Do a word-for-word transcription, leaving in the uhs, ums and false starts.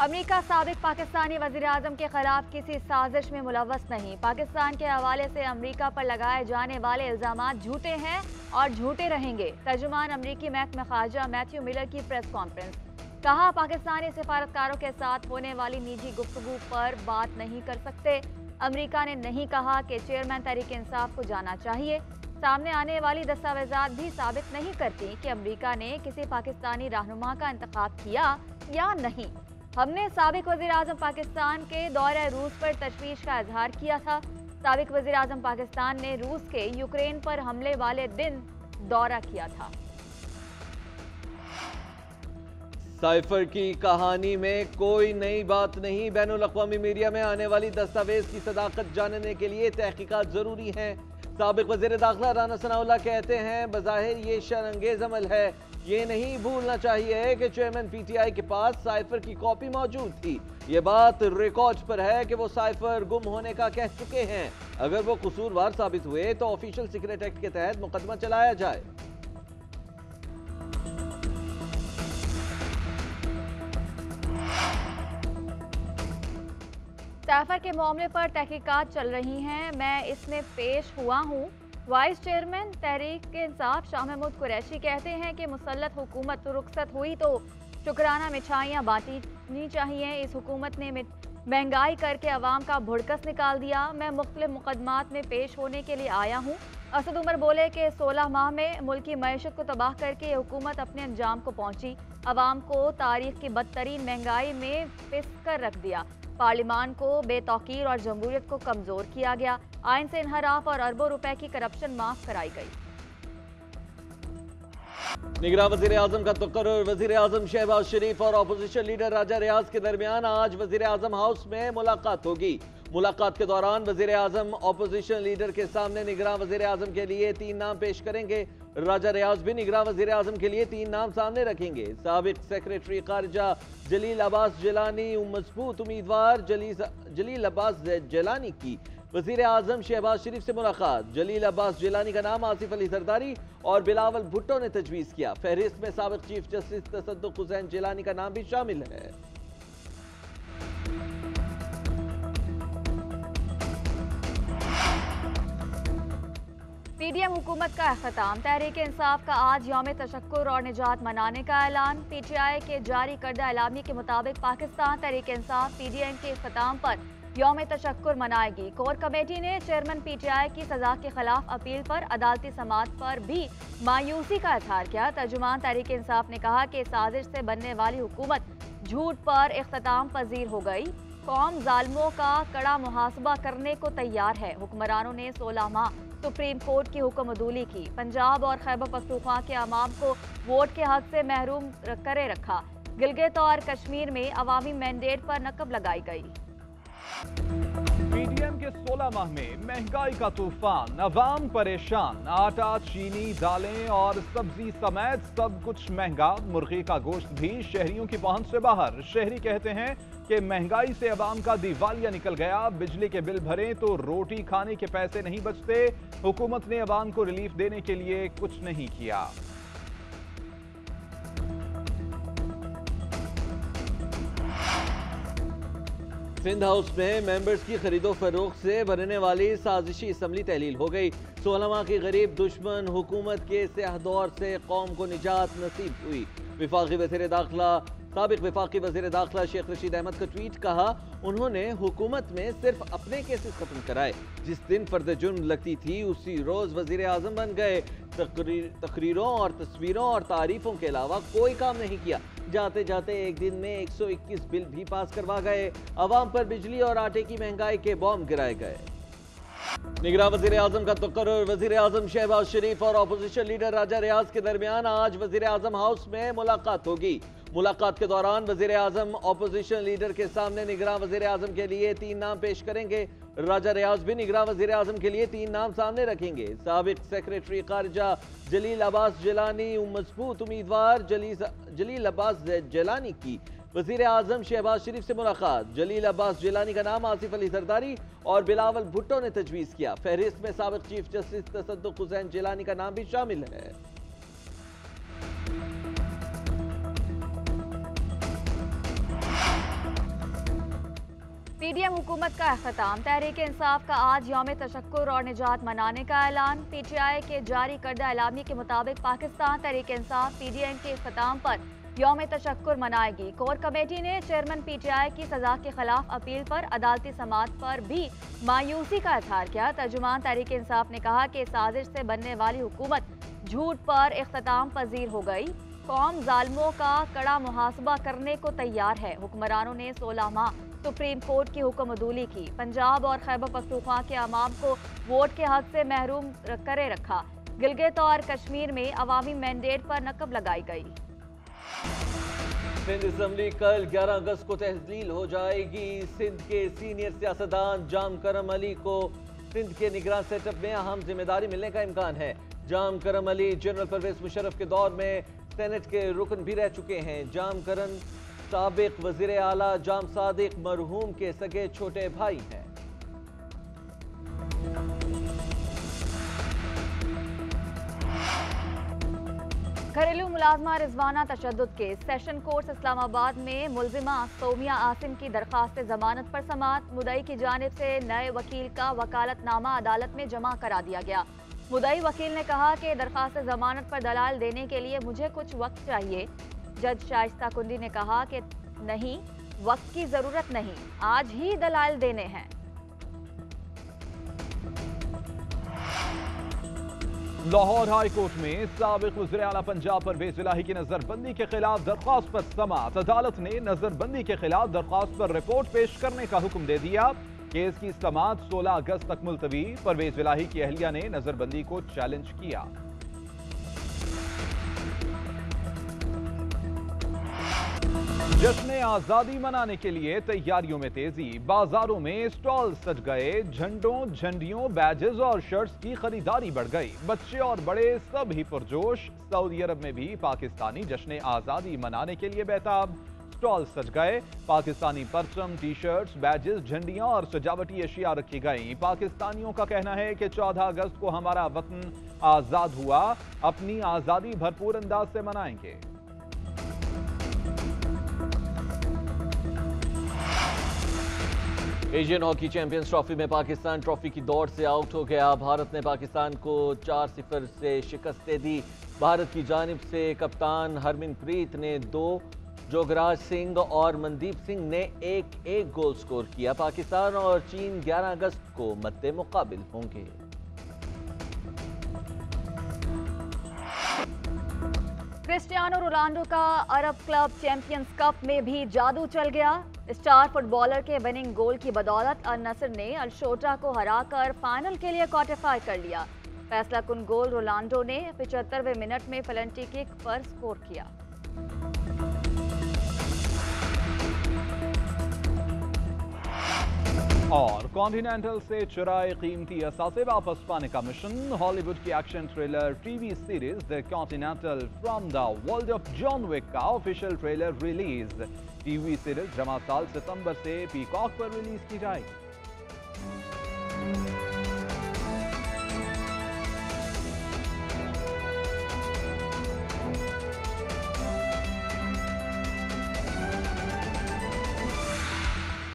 अमरीका साबिक पाकिस्तानी वज़ीर-ए-आज़म के खिलाफ किसी साजिश में मुलव्वस नहीं। पाकिस्तान के हवाले से अमरीका पर लगाए जाने वाले इल्ज़ाम झूठे हैं और झूठे रहेंगे। तर्जुमान अमरीकी महकमा खारजा मैथ्यू मिलर की प्रेस कॉन्फ्रेंस, कहा पाकिस्तानी सफारतकारों के साथ होने वाली निजी गुफ्तगू पर बात नहीं कर सकते। अमरीका ने नहीं कहा कि चेयरमैन तहरीक इंसाफ को जाना चाहिए। सामने आने वाली दस्तावेजात भी साबित नहीं करती कि अमरीका ने किसी पाकिस्तानी रहनुमा का इंतखाब किया या नहीं। हमने साबिक वज़ीर-ए-आज़म पाकिस्तान के दौरे रूस पर तशवीश का इजहार किया था। साबिक वज़ीर-ए-आज़म पाकिस्तान ने रूस के यूक्रेन पर हमले वाले दिन दौरा किया था। साइफर की कहानी में कोई नई बात नहीं। बैनुल अक़वामी मीडिया में आने वाली दस्तावेज की सदाकत जानने के लिए तहकीकात जरूरी है। साबिक वज़ीर दाखिला राना सनाउल्लाह कहते हैं बज़ाहिर ये शर्मअंगेज़ अमल है। ये नहीं भूलना चाहिए कि चेयरमैन पीटीआई के पास साइफर की कॉपी मौजूद थी। ये बात रिकॉर्ड पर है कि वो साइफर गुम होने का कह चुके हैं। अगर वो कसूरवार साबित हुए तो ऑफिशियल सीक्रेट एक्ट के तहत मुकदमा चलाया जाए। साइफर के मामले पर तहकीकात चल रही हैं। मैं इसमें पेश हुआ हूँ। वाइस चेयरमैन तहरीक के इंसाफ शाह महमूद कुरैशी कहते हैं कि मुसल्लत हुकूमत रुखसत हुई तो शुक्राना मिठाइयाँ बांटनी चाहिए। इस हुकूमत ने महंगाई करके अवाम का भुड़कस निकाल दिया। मैं मुख्तलिफ मुकदमात में पेश होने के लिए आया हूँ। असद उमर बोले कि सोलह माह में मुल्क की मैशत को तबाह करके ये हुकूमत अपने अंजाम को पहुँची। अवाम को तारीख की बदतरीन महंगाई में पिस कर रख दिया। पार्लिमान को बेतौकीर और जमहूरियत को कमज़ोर किया गया। आइन से इनहराफ और अरबों रुपए की करप्शन माफ कराई गई। निगरां वज़ीर आज़म का तकर्रुर, वज़ीर आज़म शहबाज शरीफ और अपोजिशन लीडर राजा रियाज के दरमियान आज वज़ीर आज़म हाउस में मुलाकात होगी। मुलाकात के दौरान वज़ीर आज़म अपोजिशन लीडर के सामने निगरां वज़ीर आज़म के लिए तीन नाम पेश करेंगे। राजा रियाज भी निगरां वज़ीर आज़म के लिए तीन नाम सामने रखेंगे। साबिक सेक्रेटरी खारजा जलील अब्बास जिलानी मजबूत उम्मीदवार जलील अब्बास जिलानी की वज़ीर आज़म शहबाज शरीफ से मुलाकात। जलील अब्बास जिलानी का नाम आसिफ अली जरदारी और बिलावल भुट्टो ने तजवीज़ किया। फहरिस्त में साबिक चीफ जस्टिस तसद्दुक हुसैन जिलानी का नाम भी शामिल है। पीडीएम हुकूमत का अख्ताम, तहरीक इंसाफ का आज यौम तशक्कुर और निजात मनाने का ऐलान। पीटीआई के जारी करदा एलामी के मुताबिक पाकिस्तान तहरीक इंसाफ पीडीएम के अख्ताम पर यौम तशक्कुर मनाएगी। कोर कमेटी ने चेयरमैन पीटीआई की सजा के खिलाफ अपील पर अदालती समाअत पर भी मायूसी का इजहार किया। तर्जुमान तहरीक इंसाफ ने कहा कि साजिश से बनने वाली हुकूमत झूठ पर इख्तिताम पजीर हो गई। कौम जालिमों का कड़ा मुहासबा करने को तैयार है। हुक्मरानों ने सोलह माह सुप्रीम कोर्ट की हुक्मअदूली की। पंजाब और खैबर पख्तूनख्वा के अवाम को वोट के हक से महरूम करे रखा। गिलगित और कश्मीर में अवामी मैंडेट पर नकब लगाई गई। पीडीएम के सोलह माह में महंगाई का तूफान, अवाम परेशान। आटा, चीनी, दालें और सब्जी समेत सब कुछ महंगा। मुर्गी का गोश्त भी शहरियों की पहुंच से बाहर। शहरी कहते हैं कि महंगाई से अवाम का दिवालिया निकल गया। बिजली के बिल भरे तो रोटी खाने के पैसे नहीं बचते। हुकूमत ने अवाम को रिलीफ देने के लिए कुछ नहीं किया। सिंध हाउस में मेंबर्स की खरीदो फरोख्त से भरने वाली साजिशी असम्बली तहलील हो गई। सोलह माह की गरीब दुश्मन हुकूमत के सियाह दौर से कौम को निजात नसीब हुई। विफाकी वज़ीर दाखिला साबिक वफाकी वज़ीर दाखिला शेख रशीद अहमद का ट्वीट, कहा उन्होंने हुकूमत में सिर्फ अपने केसेस खत्म कराए। जिस दिन फर्ज जुर्म लगती थी उसी रोज़ वज़ीर आज़म बन गए। तकरीर, तकरीरों और तस्वीरों और तारीफों के अलावा कोई काम नहीं किया। जाते जाते एक दिन में एक सौ इक्कीस बिल भी पास करवा गए। आवाम पर बिजली और आटे की महंगाई के बॉम्ब गिराए गए। निगरां वज़ीर आज़म का तकर्रुर, वज़ीर आज़म शहबाज शरीफ और अपोजिशन लीडर राजा रियाज के दरमियान आज वज़ीर आज़म हाउस में मुलाकात होगी। मुलाकात के दौरान वज़ीर आज़म अपोजिशन लीडर के सामने निगरां वज़ीर आज़म के लिए तीन नाम पेश करेंगे। राजा रियाज भी निगरां वज़ीर आज़म के लिए तीन नाम सामने रखेंगे। साबिक सेक्रेटरी खारजा जलील अब्बास जिलानी मजबूत उम्मीदवार जलील अब्बास जिलानी की वज़ीर आज़म शहबाज शरीफ से मुलाकात। जलील अब्बास जिलानी का नाम आसिफ अली जरदारी और बिलावल भुट्टो ने तजवीज़ किया। फहरिस्त में साबिक चीफ जस्टिस तसद्दुक हुसैन जिलानी का नाम भी शामिल है। पीडीएम हुकूमत का अख्ताम, तहरीक इंसाफ का आज यौम तशक्कुर और निजात मनाने का ऐलान। पीटीआई के जारी करदा एलामी के मुताबिक पाकिस्तान तहरीक इंसाफ पीडीएम के अख्ताम पर यौम तशक्कुर मनाएगी। कोर कमेटी ने चेयरमैन पीटीआई की सजा के खिलाफ अपील पर अदालती समाअत पर भी मायूसी का इजहार किया। तर्जुमान तहरीक इंसाफ ने कहा कि साजिश से बनने वाली हुकूमत झूठ पर अख्ताम पजीर हो गई। कौम जालिमों का कड़ा मुहासबा करने को तैयार है। हुक्मरानों ने सोलह माह सुप्रीम कोर्ट की हुक्मअदूली की। पंजाब और खैबर पख्तूनख्वा के आवाम को वोट के हक से महरूम करे रखा। गिलगित और कश्मीर में अवामी मैंडेट पर नकब लगाई गई। सिंध असम्बली कल ग्यारह अगस्त को तहलील हो जाएगी। सिंध के सीनियर सियासतदान जाम करम अली को सिंध के निगरान सेटअप में अहम जिम्मेदारी मिलने का इम्कान है। जाम करम अली जनरल परवेज मुशर्रफ के दौर में सेनेट के रुकन भी रह चुके हैं। जाम करम साबिक वजीर आला जाम सादिक मरहूम के सगे छोटे भाई हैं। घरेलू मुलाजमा रिजवाना तशद्दुद केस सेशन कोर्ट इस्लामाबाद में मुलजिमा सौमिया आसिम की दरख्वास्त जमानत पर समाअत। मुदई की जानिब से नए वकील का वकालतनामा अदालत में जमा करा दिया गया। मुदई वकील ने कहा कि दरख्वास्त जमानत पर दलाल देने के लिए मुझे कुछ वक्त चाहिए। जज शाइस्ता कुंडी ने कहा कि नहीं, वक्त की जरूरत नहीं, आज ही दलाल देने हैं। लाहौर हाई कोर्ट में साबिक वज़ीर आला पंजाब परवेज़ इलाही की नजरबंदी के खिलाफ दरख्वास्त पर समाअत। अदालत ने नजरबंदी के खिलाफ दरख्वास्त पर रिपोर्ट पेश करने का हुक्म दे दिया। केस की समाअत सोलह अगस्त तक मुलतवी। परवेज इलाही की अहलिया ने नजरबंदी को चैलेंज किया। जश्न आजादी मनाने के लिए तैयारियों में तेजी। बाजारों में स्टॉल सज गए। झंडों, झंडियों, बैजेस और शर्ट्स की खरीदारी बढ़ गई। बच्चे और बड़े सब ही पुरजोश। सऊदी अरब में भी पाकिस्तानी जश्न आजादी मनाने के लिए बेताब। स्टॉल सज गए। पाकिस्तानी परचम, टी शर्ट्स, बैजेस, झंडियां और सजावटी अशिया रखी गई। पाकिस्तानियों का कहना है कि चौदह अगस्त को हमारा वतन आजाद हुआ, अपनी आजादी भरपूर अंदाज से मनाएंगे। एशियन हॉकी चैंपियंस ट्रॉफी में पाकिस्तान ट्रॉफी की दौड़ से आउट हो गया। भारत ने पाकिस्तान को चार सिफर से शिकस्त दे दी। भारत की जानिब से कप्तान हरमनप्रीत ने दो, जुगराज सिंह और मनदीप सिंह ने एक एक गोल स्कोर किया। पाकिस्तान और चीन ग्यारह अगस्त को मद्दे मुकाबिल होंगे। क्रिस्टियानो रोनाल्डो का अरब क्लब चैंपियंस कप में भी जादू चल गया। स्टार फुटबॉलर के विनिंग गोल की बदौलत अल नस्र ने अल शोरा को हराकर फाइनल के लिए क्वालिफाई कर लिया। फैसला कुन गोल रोनाल्डो ने पचहत्तरवें मिनट में पेनल्टी किक पर स्कोर किया। और कॉन्टिनेंटल से चुराए कीमती असासे वापस पाने का मिशन। हॉलीवुड की action thriller TV series the continental from the world of John Wick का official trailer release. TV series जमा साल सितंबर से पीकॉक पर रिलीज की जाएगी।